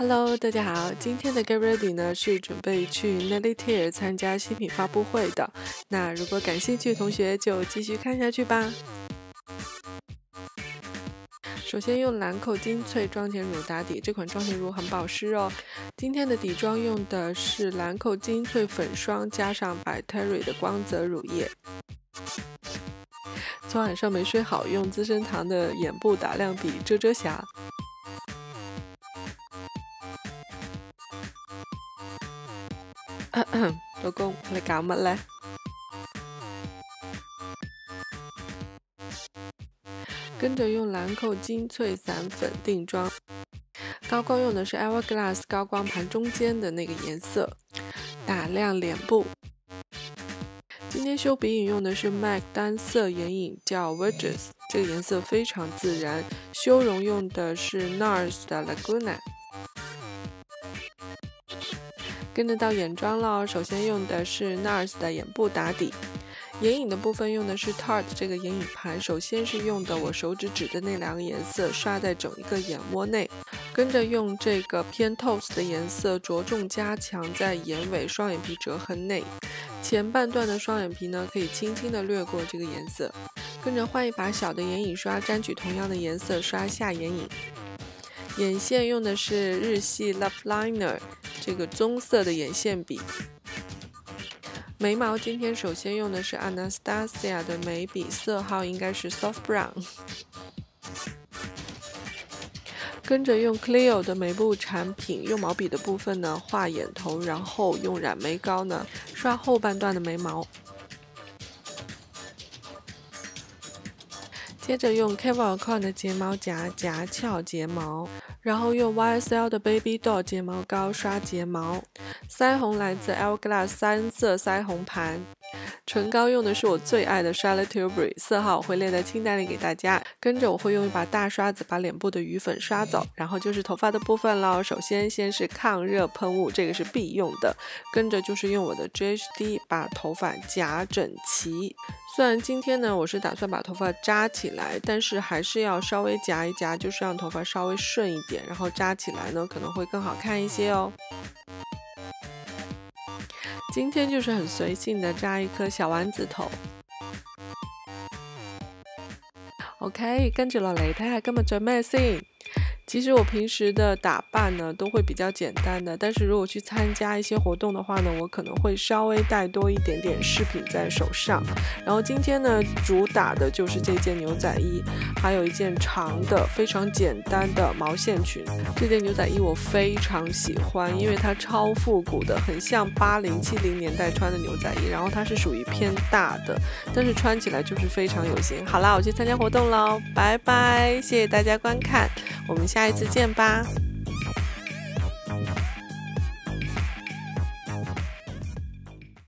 Hello， 大家好，今天的Get Ready 呢是准备去 Nelly Tier 参加新品发布会的。那如果感兴趣的同学就继续看下去吧。首先用兰蔻精粹妆前乳打底，这款妆前乳很保湿哦。今天的底妆用的是兰蔻精粹粉霜加上 By Terry 的光泽乳液。 昨晚上没睡好，用资生堂的眼部打亮笔遮遮瑕。老公，你搞乜呢？跟着用兰蔻精粹散粉定妆，高光用的是 Hourglass 高光盘中间的那个颜色，打亮脸部。 今天修鼻影用的是 Mac 单色眼影，叫 Wedge， 这个颜色非常自然。修容用的是 Nars 的 Laguna。跟着到眼妆了，首先用的是 Nars 的眼部打底，眼影的部分用的是 Tarte 这个眼影盘。首先是用的我手指指的那两个颜色，刷在整一个眼窝内。 跟着用这个偏 taupe 的颜色，着重加强在眼尾、双眼皮折痕内。前半段的双眼皮呢，可以轻轻的掠过这个颜色。跟着换一把小的眼影刷，沾取同样的颜色刷下眼影。眼线用的是日系 Love Liner 这个棕色的眼线笔。眉毛今天首先用的是 Anastasia 的眉笔，色号应该是 Soft Brown。 跟着用 Clio 的眉部产品，用毛笔的部分呢画眼头，然后用染眉膏呢刷后半段的眉毛。接着用 Kevyn Aucoin 的睫毛夹夹翘睫毛，然后用 YSL 的 Baby Doll 睫毛膏刷睫毛。腮红来自 Hourglass 三色腮红盘。 唇膏用的是我最爱的 Charlotte Tilbury 色号，我会列在清单里给大家。跟着我会用一把大刷子把脸部的余粉刷走，然后就是头发的部分喽。首先是抗热喷雾，这个是必用的。跟着就是用我的 GHD 把头发夹整齐。虽然今天呢我是打算把头发扎起来，但是还是要稍微夹一夹，就是让头发稍微顺一点，然后扎起来呢可能会更好看一些哦。 今天就是很随性的扎一颗小丸子头。OK， 跟住落嚟睇下今日着咩先。其实我平时的打扮呢都会比较简单的，但是如果去参加一些活动的话呢，我可能会稍微带多一点点饰品在手上。然后今天呢，主打的就是这件牛仔衣，还有一件长的非常简单的毛线裙。这件牛仔衣我非常喜欢，因为它超复古的，很像80、70年代穿的牛仔衣。然后它是属于偏大的，但是穿起来就是非常有型。好啦，我去参加活动喽，拜拜！谢谢大家观看，我们下一次见吧。